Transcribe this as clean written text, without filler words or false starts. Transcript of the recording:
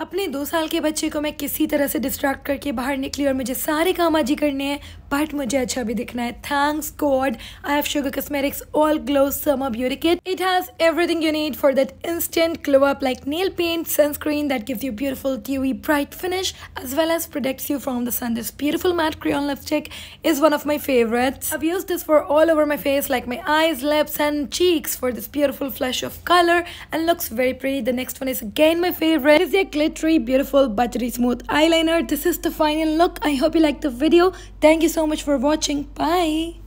अपने 2 साल के बच्चे को मैं किसी तरह से डिस्ट्रैक्ट करके बाहर निकली और मुझे सारे काम आज ही करने हैं, बट मुझे अच्छा भी दिखना है. Thanks God I have Sugar Cosmetics all glow summer beauty kit. It has everything you need for that instant glow up like nail paint, sunscreen that gives you beautiful dewy bright finish as well as protects you from the sun. This beautiful matte crayon lipstick is one of my favorites. I've used this for all over my face like my eyes, lips and cheeks for this beautiful flush of color and looks very pretty. The next one is again my favorite. This is a glittery, beautiful, buttery smooth eyeliner. This is the final look. I hope you liked the video. Thank you so much for watching. Bye.